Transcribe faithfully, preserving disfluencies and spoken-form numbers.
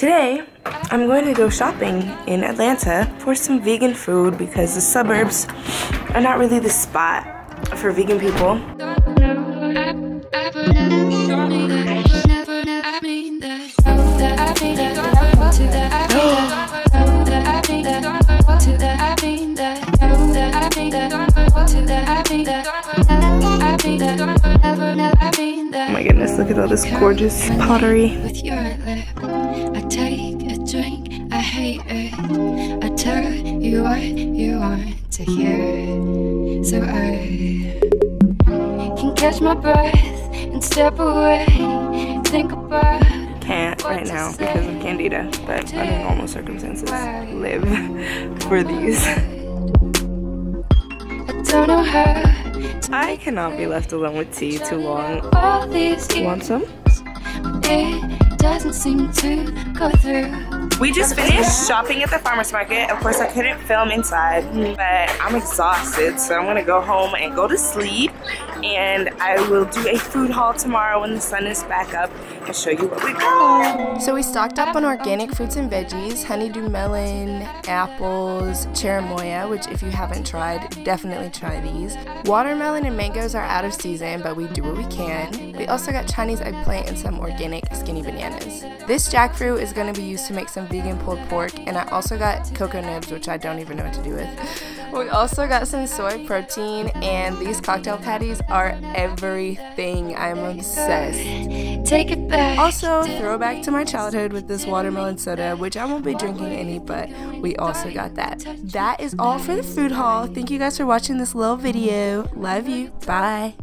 Today, I'm going to go shopping in Atlanta for some vegan food because the suburbs are not really the spot for vegan people. Oh my goodness, look at all this gorgeous pottery. Drink, I hate it. I tell you what you want to hear, so I can catch my breath and step away. Think about can't right now because of Candida, but under normal circumstances, live for these. I don't know how. I cannot be left alone with tea too long. All these want some? It doesn't seem to go through. We just finished shopping at the farmer's market. Of course, I couldn't film inside, but I'm exhausted, so I'm gonna go home and go to sleep. And I will do a food haul tomorrow when the sun is back up and show you what we got. So we stocked up on organic fruits and veggies, honeydew melon, apples, cherimoya, which if you haven't tried, definitely try these. Watermelon and mangoes are out of season, but we do what we can. We also got Chinese eggplant and some organic skinny bananas. This jackfruit is gonna be used to make some vegan pulled pork, and I also got cocoa nibs, which I don't even know what to do with. We also got some soy protein, and these cocktail patties are everything. I'm obsessed. Take it back. Also, throwback to my childhood with this watermelon soda, which I won't be drinking any, but we also got that. That is all for the food haul. Thank you guys for watching this little video. Love you. Bye.